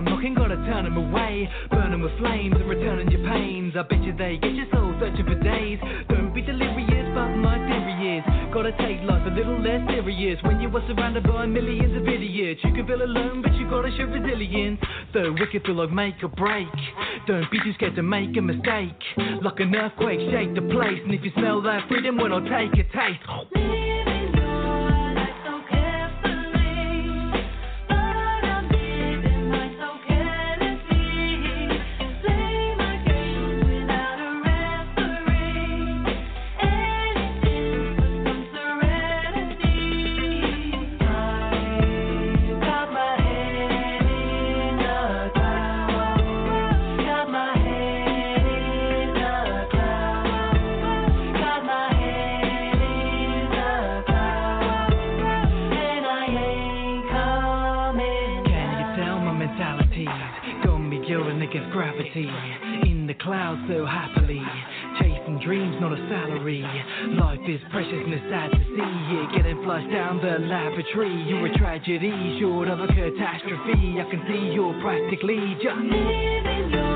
I'm knocking, gotta turn them away. Burn them with flames and returning your pains. I bet you they get your soul searching for days. Don't be delirious, but my theory is, gotta take life a little less serious. When you are surrounded by millions of idiots, you can feel alone, but you gotta show resilience. So wicked feel like make or break. Don't be too scared to make a mistake. Like an earthquake, shake the place. And if you smell that freedom, well, I'll take a taste. Living your life so carefully, but I'm living life so carelessly. Play my games without a referee. Anything but some serenity. I got my head in the clouds. Got my head in the clouds. Got my gravity in the clouds so happily, chasing dreams, not a salary. Life is precious and it's sad to see it getting flushed down the lavatory. You're a tragedy, short of a catastrophe. I can see you're practically just living your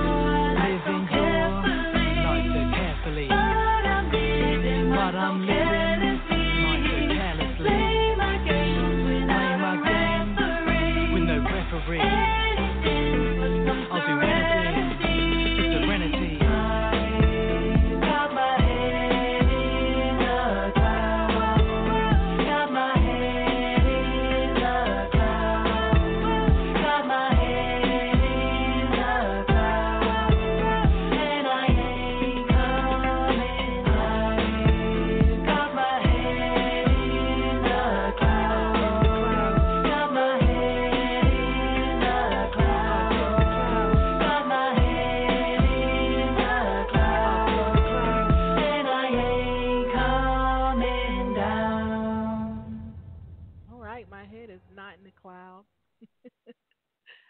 life so carefully.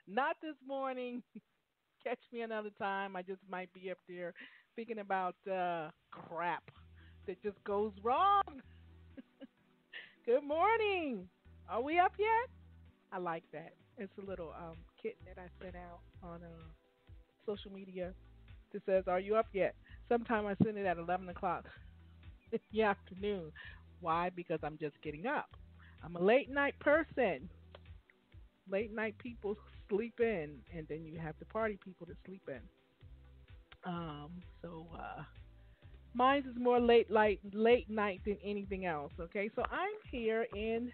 Not this morning. Catch me another time. I just might be up there thinking about crap that just goes wrong. Good morning. Are we up yet? I like that. It's a little kitten that I sent out on social media that says, are you up yet? Sometime I send it at 11 o'clock in the afternoon. Why? Because I'm just getting up. I'm a late night person. Late night people sleep in, and then you have the party people that sleep in. So mine is more late night than anything else. Okay, so I'm here in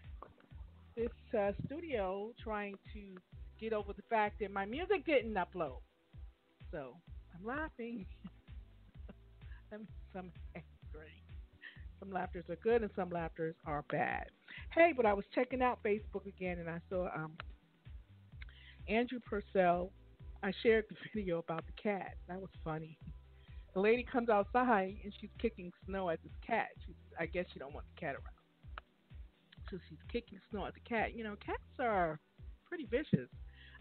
this studio trying to get over the fact that my music didn't upload. So I'm laughing. Some angry. Some laughters are good and some laughters are bad. Hey, but I was checking out Facebook again, and I saw Andrew Purcell. I shared the video about the cat. That was funny. The lady comes outside and she's kicking snow at this cat. I guess she don't want the cat around, so she's kicking snow at the cat. You know, cats are pretty vicious.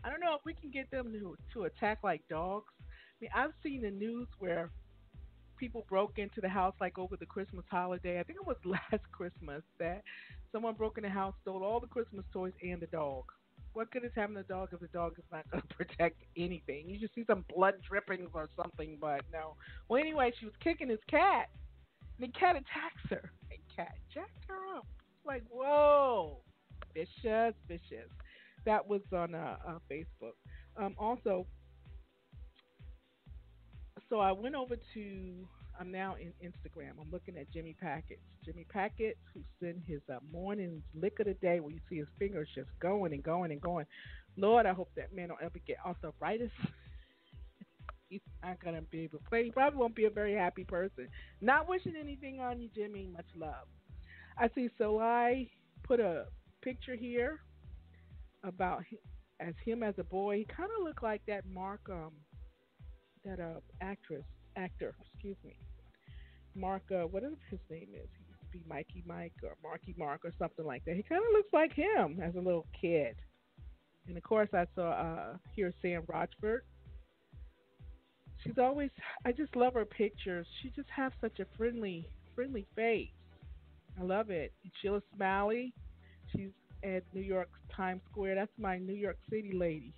I don't know if we can get them to attack like dogs. I mean, I've seen the news where people broke into the house like over the Christmas holiday. I think it was last Christmas that someone broke in the house, stole all the Christmas toys and the dog. What good is having a dog if the dog is not going to protect anything? You just see some blood drippings or something, but no. Well, anyway, she was kicking his cat, and the cat attacks her. And cat jacked her up. It's like, whoa. Vicious. That was on Facebook. Also, so I went over to, I'm now in Instagram. I'm looking at Jimmy Pockets. Jimmy Pockets, who sent his morning lick of the day, where you see his fingers just going and going and going. Lord, I hope that man don't ever get arthritis. He's not going to be able to play. He probably won't be a very happy person. Not wishing anything on you, Jimmy. Much love. I see. So I put a picture here about him as a boy. He kind of looked like that actor. Mark, whatever his name is. He used to be Mikey Mike or Marky Mark or something like that. He kind of looks like him as a little kid. And, of course, I saw here's Sam Rochford. She's always – I just love her pictures. She just has such a friendly face. I love it. And Sheila Smalley. She's at New York Times Square. That's my New York City lady.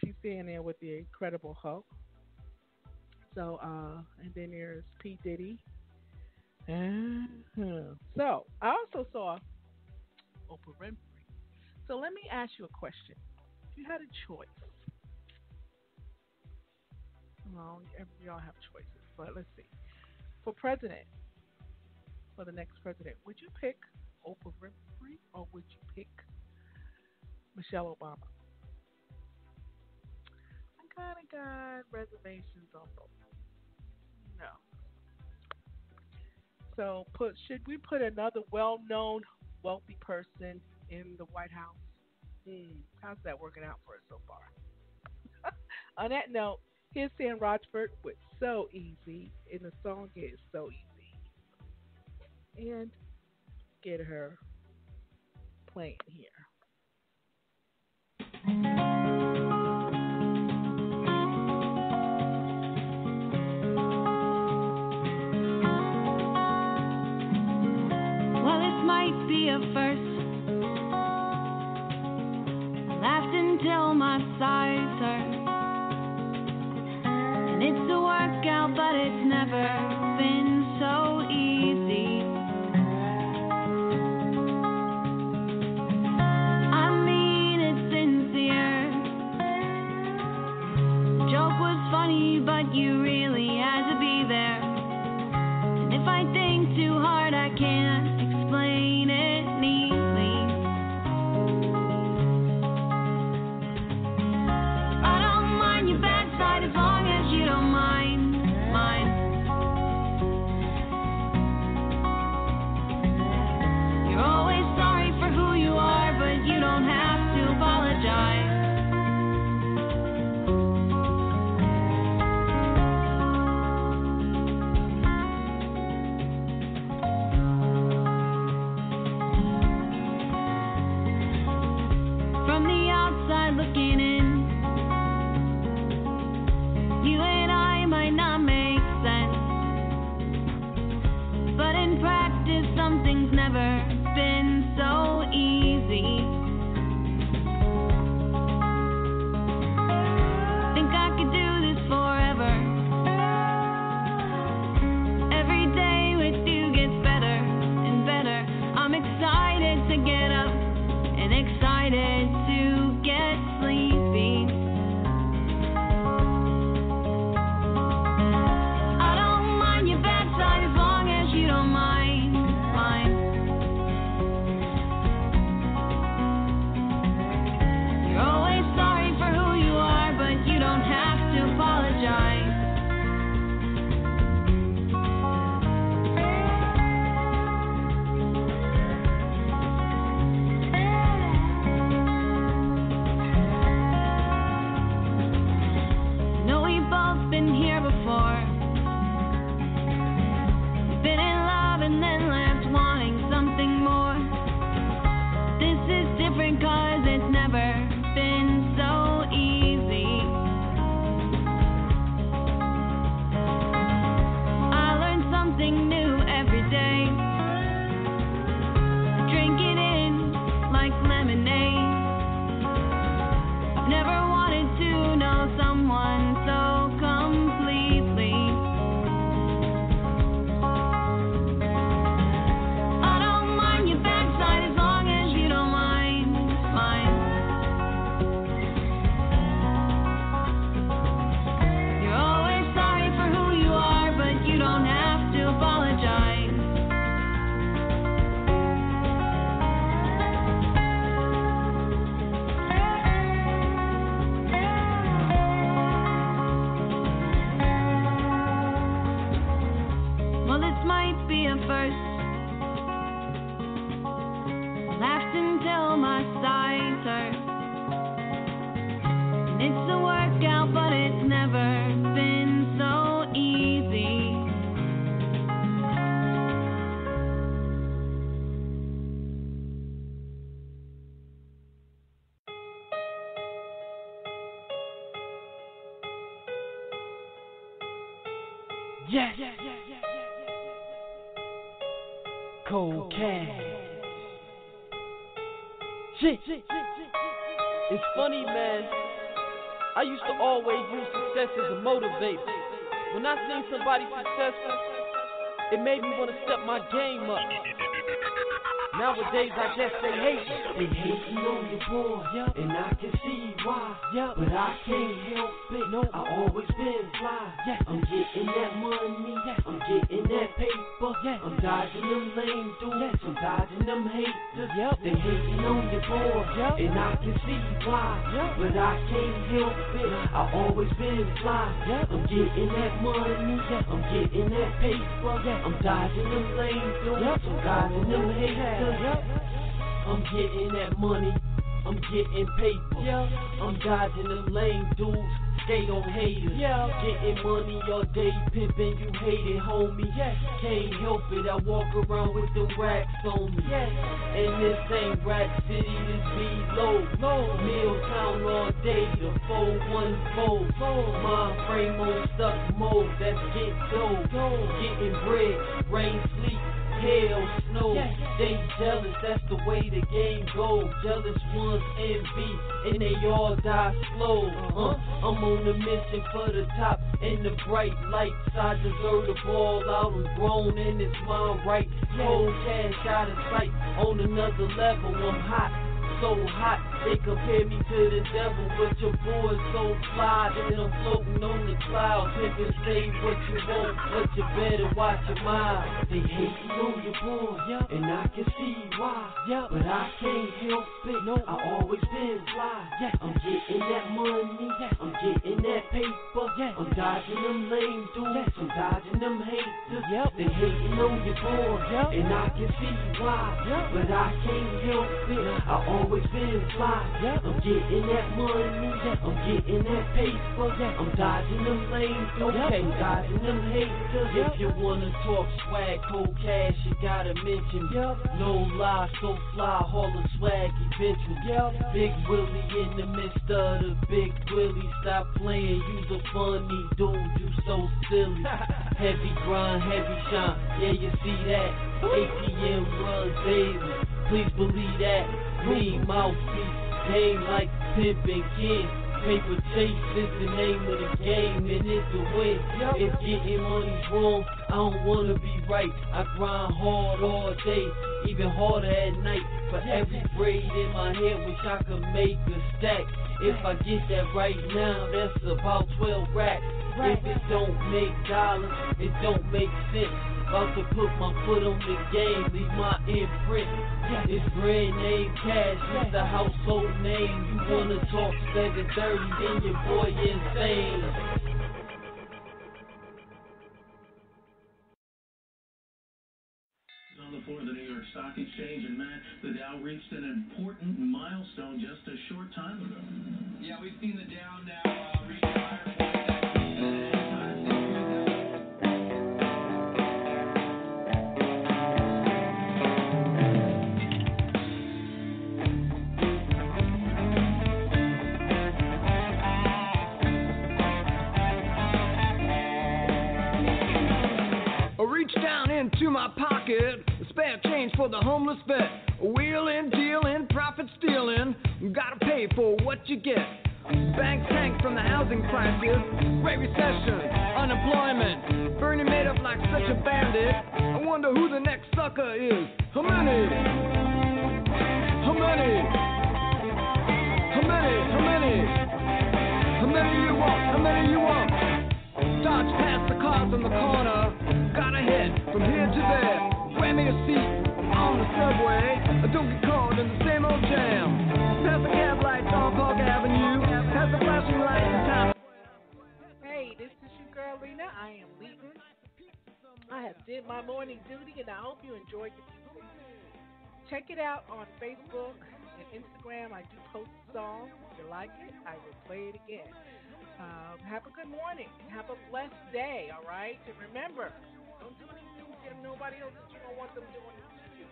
She's sitting there with the Incredible Hulk. So, and then there's P. Diddy. So, I also saw Oprah Winfrey. So, let me ask you a question. If you had a choice, well, we all have choices, but let's see. For president, for the next president, would you pick Oprah Winfrey or would you pick Michelle Obama? I kind of got reservations on both. No. So should we put another well-known wealthy person in the White House? How's that working out for us so far? On that note, here's Sam Rochford with So Easy, and the song is So Easy. And get her playing here. Till my sides hurt, and it's a workout, but it's never been so easy. I mean, it's sincere. The joke was funny, but you really had to be there. And if I think too hard, I can't explain it neatly. It's funny, man. I used to always use success as a motivator. When I seen somebody successful, it made me want to step my game up. Nowadays, I guess they hate me. They hate me on your boy, yeah. And I can see why, yeah. But I can't help it, no. I always been fly, yeah. I'm getting that money, yeah. I'm getting that paper, yeah. I'm dodging them lame dudes, yeah. I'm dodging them haters, yeah. They hate me on your boy, yeah. And I can see why, yeah. But I can't help it, I always been fly, yeah. I'm getting that money, yeah. I'm getting that paper, yeah. I'm dodging them lame dudes, yeah. I'm dodging them haters. I'm getting that money, I'm getting paper, yeah. I'm dodging them lame dudes, skate on haters, yeah. Getting money all day, pimping, you hate it, homie, yeah. Can't help it, I walk around with the racks on me, yeah. And this ain't Rack City, this be low, low. Milltown all day, the 414, my frame on stuck mode, that's get dough, getting bread, rain, sleep, hell, snow, yeah. They jealous, that's the way the game goes. Jealous ones envy, and they all die slow. I'm on a mission for the top and the bright lights. I deserve the ball out, I'm grown and it's my right. Cold cash out of sight, on another level, I'm hot. So hot, they compare me to the devil, but your boy's so fly that I'm floating on the cloud. Pimpin' say what you want, but you better watch your mind. They hate me on your boy, yeah. And I can see why, yeah. But I can't help it, no. I always been fly, yeah. I'm getting that money, yeah. I'm getting that paper, yeah. I'm dodging them lame dudes, yeah. I'm dodging them haters, yeah. They hate me on your boy, yeah. And I can see why, yeah. But I can't help it, I always been fly, yeah. I'm getting that money, yeah. I'm getting that paper, yeah. I'm dodging them lame dudes, yeah. I'm dodging them haters, yeah. If you wanna talk swag, cold cash, you gotta mention me, yeah. No lie, so fly, all the swag eventually, yeah. Big Willie in the midst of the big Willie. Stop playing, you's a funny dude, you so silly. Heavy grind, heavy shine, yeah, you see that. ATM runs daily, please believe that. Green mouthpiece, game like Pimp and Kid. Paper chase is the name of the game, and it's a win. If getting money's wrong, I don't wanna be right. I grind hard all day, even harder at night. For every braid in my head, wish I could make a stack. If I get that right now, that's about 12 racks. If it don't make dollars, it don't make sense. About to put my foot on the game, leave my imprint. It's brand name cash, it's the household name. You wanna talk 730, then your boy insane. For the New York Stock Exchange, and Matt, the Dow reached an important milestone just a short time ago. Yeah, we've seen the Dow now reach higher. Down into my pocket, spare change for the homeless vet. Wheeling, dealing, profit stealing, gotta pay for what you get. Bank tank from the housing crisis, great recession, unemployment. Bernie made up like such a bandit. I wonder who the next sucker is. How many? How many? How many? How many? How many you want? How many you want? Dodge past the cars on the corner. Got ahead from here to there. Grab me a seat on the subway. I don't get caught in the same old jam. Past the cab lights on Park Avenue. Past the flashing lights in town. Hey, this is your girl Lena. I am leaving. I have did my morning duty, and I hope you enjoyed your people. Check it out on Facebook and Instagram. I do post songs. If you like it, I will play it again. Have a good morning. Have a blessed day, all right? And remember, don't do anything to nobody else that you don't want them doing it to you.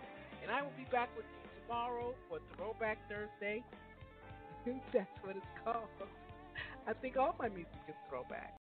And I will be back with you tomorrow for Throwback Thursday. That's what it's called. I think all my music is throwback.